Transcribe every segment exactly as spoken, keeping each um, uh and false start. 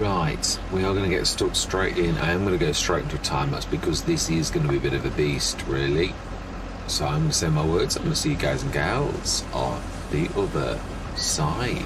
Right, we are going to get stuck straight in. I am going to go straight into a time lapse because this is going to be a bit of a beast, really. So I'm going to say my words. I'm going to see you guys and gals on the other side.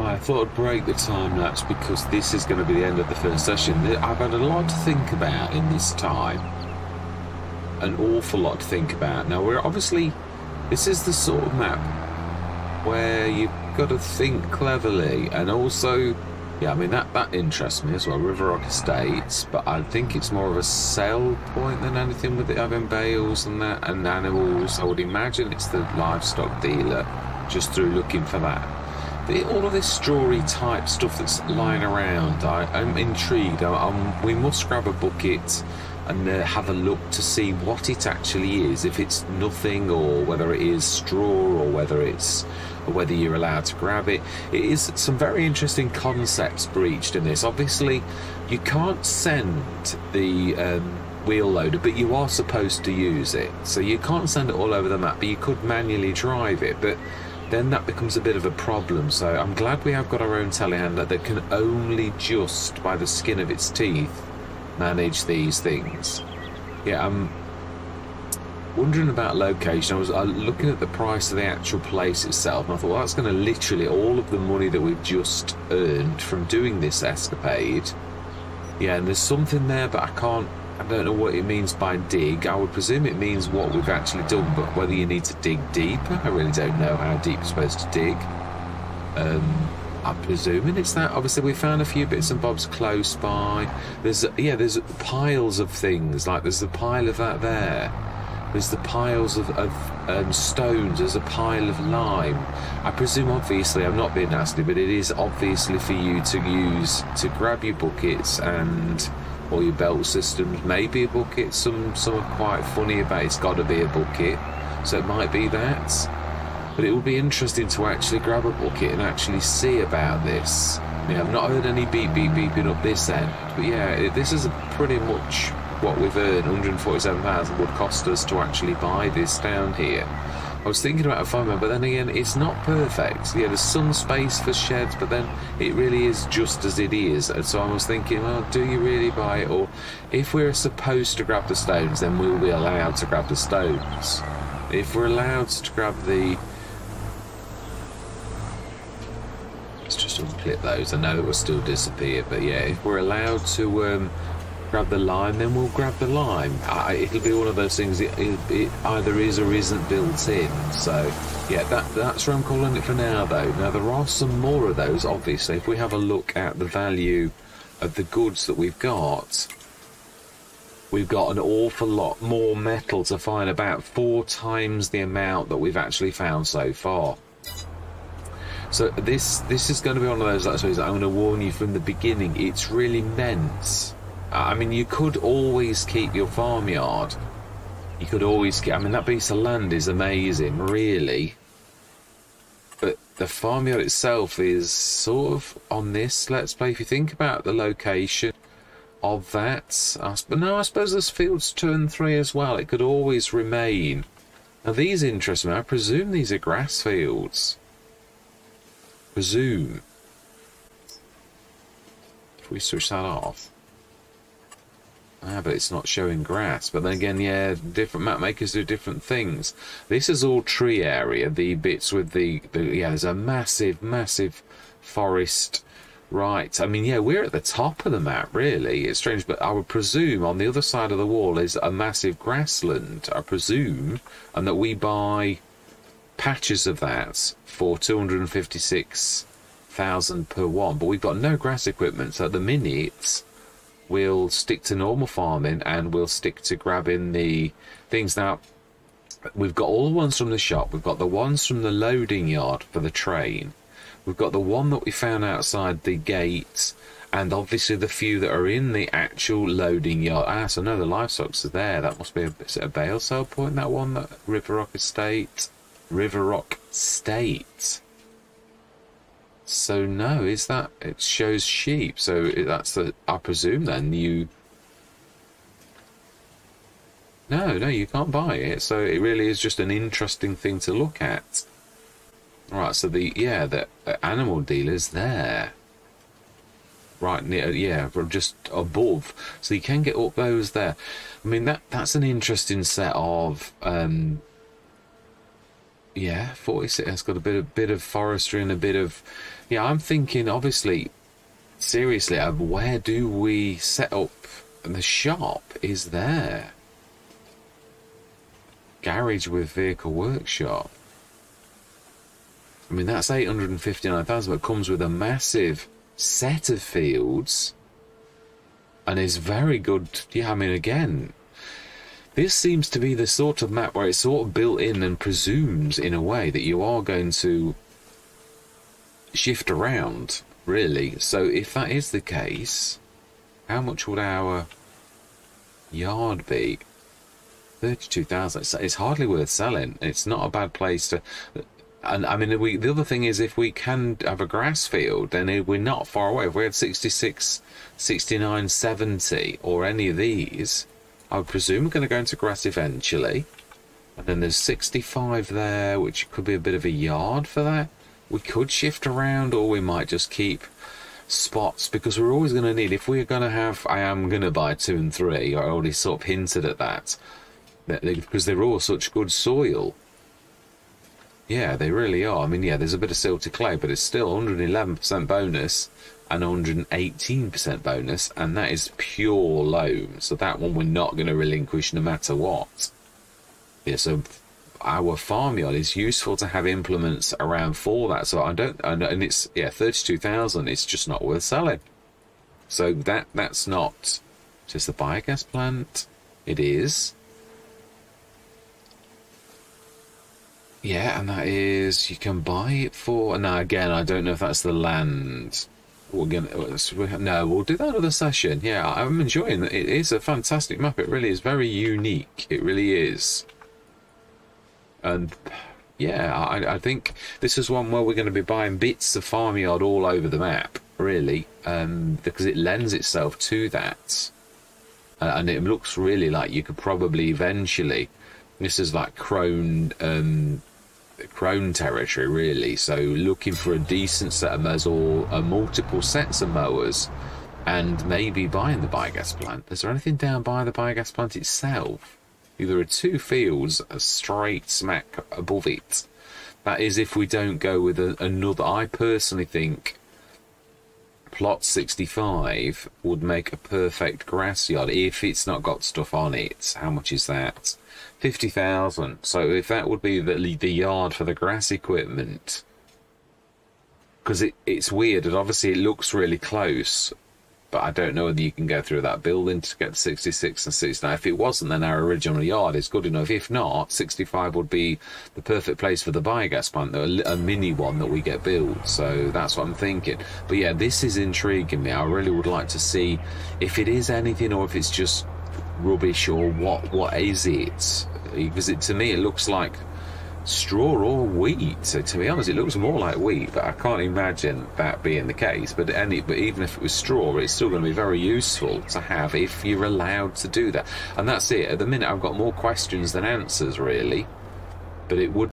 I thought I'd break the time lapse because this is going to be the end of the first session. I've had a lot to think about in this time, an awful lot to think about. Now we're obviously, this is the sort of map where you've got to think cleverly, and also, yeah, I mean that that interests me as well, River Rock Estates. But I think it's more of a sell point than anything with the oven bales and that and animals. I would imagine it's the livestock dealer just through looking for that. all of this story type stuff that's lying around, I, I'm intrigued. I, I'm, we must grab a bucket and uh, have a look to see what it actually is, if it's nothing or whether it is straw or whether it's or whether you're allowed to grab it. It is some very interesting concepts breached in this. Obviously, you can't send the um, wheel loader, but you are supposed to use it. So you can't send it all over the map, but you could manually drive it. But then that becomes a bit of a problem. So I'm glad we have got our own telehandler that can only just, by the skin of its teeth, manage these things. Yeah, I'm wondering about location. I was uh, looking at the price of the actual place itself, and I thought, well, that's going to literally all of the money that we've just earned from doing this escapade. Yeah, and there's something there, but I can't, I don't know what it means by dig. I would presume it means what we've actually done, but whether you need to dig deeper, I really don't know how deep you're supposed to dig. Um, I'm presuming it's that. Obviously, we found a few bits and bobs close by. There's, yeah, there's piles of things. Like, there's the pile of that there. There's the piles of, of um, stones. There's a pile of lime. I presume, obviously, I'm not being nasty, but it is obviously for you to use to grab your buckets and... or your belt systems, maybe a bucket. Some some are quite funny about it's got to be a bucket, so it might be that. But it would be interesting to actually grab a bucket and actually see about this. Yeah, I've not heard any beep beep beeping up this end, but yeah, it, this is pretty much what we've earned. one hundred forty-seven thousand would cost us to actually buy this down here. I was thinking about a farmer, but then again, it's not perfect. Yeah, there's some space for sheds, but then it really is just as it is. And so I was thinking, well, do you really buy it? Or if we're supposed to grab the stones, then we'll be allowed to grab the stones. If we're allowed to grab the... Let's just unclip those. I know it will still disappear, but yeah, if we're allowed to... Um, grab the lime, then we'll grab the lime. Uh, it'll be one of those things, it, it, it either is or isn't built in. So yeah, that that's where I'm calling it for now though. Now there are some more of those, obviously. If we have a look at the value of the goods that we've got, we've got an awful lot more metal to find, about four times the amount that we've actually found so far. So this this is going to be one of those actually that I'm going to warn you from the beginning, it's really immense. I mean, you could always keep your farmyard. You could always keep... I mean, that piece of land is amazing, really. But the farmyard itself is sort of on this Let's Play. If you think about the location of that... But no, I suppose there's fields two and three as well. It could always remain. Now, these interest me. I presume these are grass fields. Presume. If we switch that off... Ah, but it's not showing grass. But then again, yeah, different map makers do different things. This is all tree area, the bits with the... the yeah, there's a massive, massive forest. Right, I mean, yeah, we're at the top of the map, really. It's strange, but I would presume on the other side of the wall is a massive grassland, I presume, and that we buy patches of that for two hundred fifty-six thousand per one. But we've got no grass equipment, so at the minute... We'll stick to normal farming and we'll stick to grabbing the things. Now, we've got all the ones from the shop. We've got the ones from the loading yard for the train. We've got the one that we found outside the gate. And obviously the few that are in the actual loading yard. Ah, so no, the livestock's are there. That must be a, is it a bail sale point, that one? That River Rock Estate. River Rock State. So no, is that it shows sheep? So that's the I presume then you. No, no, you can't buy it. So it really is just an interesting thing to look at. Right. So the yeah, the animal dealer's there. Right near yeah, just above. So you can get up those there. I mean that that's an interesting set of. Um, Yeah, forty-six. It's got a bit of bit of forestry and a bit of. Yeah, I'm thinking. Obviously, seriously, where do we set up? And the shop is there. Garage with vehicle workshop. I mean, that's eight hundred and fifty-nine thousand. But comes with a massive set of fields. And is very good. Yeah, I mean, again. This seems to be the sort of map where it's sort of built in and presumes, in a way, that you are going to shift around, really. So if that is the case, how much would our yard be? thirty-two thousand. So it's hardly worth selling. It's not a bad place to... And I mean, we, the other thing is, if we can have a grass field, then we're not far away. If we had sixty-six, sixty-nine, seventy or any of these, I would presume we're going to go into grass eventually. And then there's sixty-five there, which could be a bit of a yard for that. We could shift around, or we might just keep spots, because we're always going to need, if we're going to have, I am going to buy two and three. I already sort of hinted at that, because they're all such good soil. Yeah, they really are. I mean, yeah, there's a bit of silty clay, but it's still one hundred eleven percent bonus and one hundred eighteen percent bonus, and that is pure loam. So that one we're not going to relinquish no matter what. Yeah, so our farmyard is useful to have implements around for that. So I don't, and it's, yeah, thirty-two thousand. It's just not worth selling. So that that's not just the biogas plant. It is. Yeah, and that is, you can buy it for, and now again, I don't know if that's the land. We're gonna, no, we'll do that another session. Yeah, I'm enjoying it. It is a fantastic map. It really is very unique. It really is. And yeah, I, I think this is one where we're going to be buying bits of farmyard all over the map, really, um, because it lends itself to that. And it looks really like you could probably eventually, this is like crone, um, crone territory, really. So looking for a decent set of mowers, or uh, multiple sets of mowers, and maybe buying the biogas plant. Is there anything down by the biogas plant itself? There are two fields straight smack above it. That is if we don't go with a, another. I personally think plot sixty-five would make a perfect grass yard if it's not got stuff on it. How much is that? fifty thousand. So if that would be the, the yard for the grass equipment, because it, it's weird, and obviously it looks really close, but I don't know whether you can go through that building to get to sixty-six and sixty-nine. If it wasn't, then our original yard is good enough. If not, sixty-five would be the perfect place for the biogas plant, though, a mini one that we get built. So that's what I'm thinking. But yeah, this is intriguing me. I really would like to see if it is anything, or if it's just rubbish, or what what is it, because it, to me it looks like straw or wheat. So to be honest, it looks more like wheat, but I can't imagine that being the case. But any, but even if it was straw, it's still going to be very useful to have if you're allowed to do that. And that's it. At the minute, I've got more questions than answers, really, but it would